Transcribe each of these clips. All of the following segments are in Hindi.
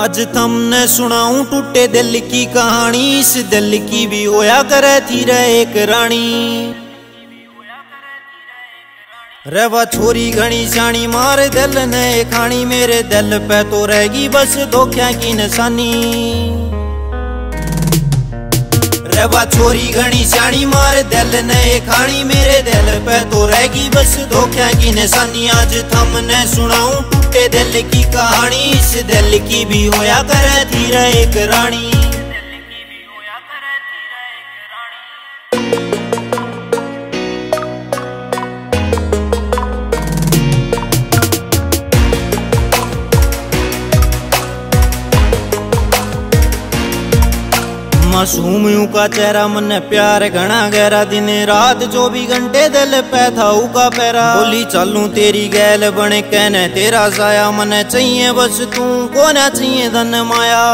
आज तुमने सुनाऊं टूटे दिल की कहानी। इस दिल की भी होया करे थी रे एक रानी, रेवा छोरी घनी सियाणी, मार दिल ने खानी। मेरे दिल पे तो रहेगी बस धोखे की निशानी। रेवा छोरी घनी सियाणी, मार दिल ने खानी। मेरे दिल पे तो रहेगी बस धोखे की निशानी। आज तुमने सुनाऊं दिल की कहानी। इस दिल की भी होया करे थी रे एक रानी। मासूम यूं का चेहरा, मन प्यार घना गहरा। दिन रात जो भी घंटे दिल पे था उका पैरा। बोली चलूं तेरी गैल बने कहने तेरा साया। मन चाहिए बस तू को ना चाहिए धन माया।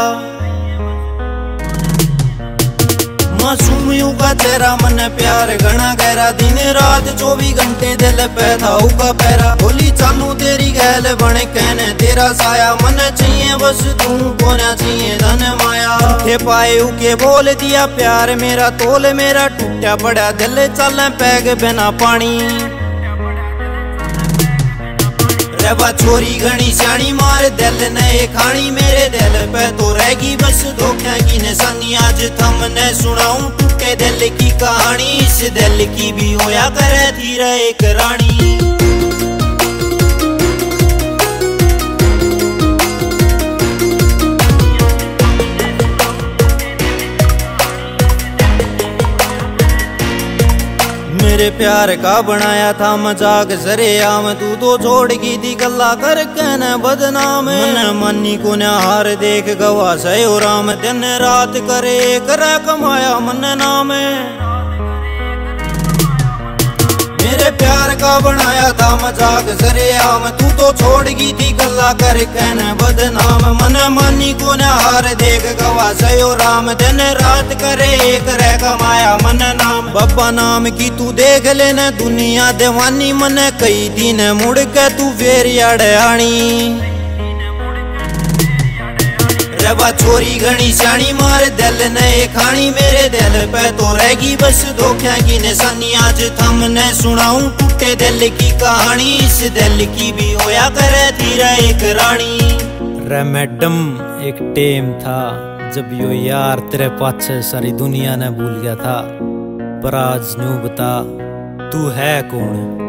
मासूम यूं का चेहरा, मन प्यार घना गहरा। दिन रात जो भी घंटे दिल पे था उका पैरा। बोली चलूं तेरी गैल बने कहने तेरा साया। मन चाहिए बस तू को ना चाहिए धन माया। उठे पाए उके बोल दिया प्यार मेरा तोल मेरा। टूटा बड़ा दिल चले पैग बिना पानी। रेवा छोरी घनी सियाणी, मार दिल ने खानी। मेरे दिल पे तो रहेगी बस धोखे की निशानी। आज तुमने सुनाऊं टूटे दिल की कहानी। इस दिल की भी होया करे थी रे एक रानी। मेरे प्यार का बनाया था मजाक सरे आम। तू तो छोड़ की थी गल्ला कर कहना बदनाम। मानी को न हार देख गवा सयो राम। दिन रात करे करा कमाया मन नाम। मेरे प्यार का बनाया था मजाक सरे आम। तू तो छोड़ की थी गल्ला कर कहना बदनाम। मन मानी को न हार देख गवा सयो राम। दिन रात करे करा कमाया मन नाम। बाबा नाम की तू देख लेना दुनिया दीवानी। मन कई दिन मुड़ के तू फेर याड़ आनी। रेवा छोरी घनी सियाणी, मार दिल ने खानी। मेरे दिल पे तो रहेगी बस धोखे की निशानी। आज तुमने सुनाऊं टूटे दिल की कहानी। इस दिल की भी होया करे थी रे एक रानी। रे मैडम एक टेम था जब यो यार तेरे पाछे सारी दुनिया ने भूल गया था। पर आज न्यू बता तू है कौन।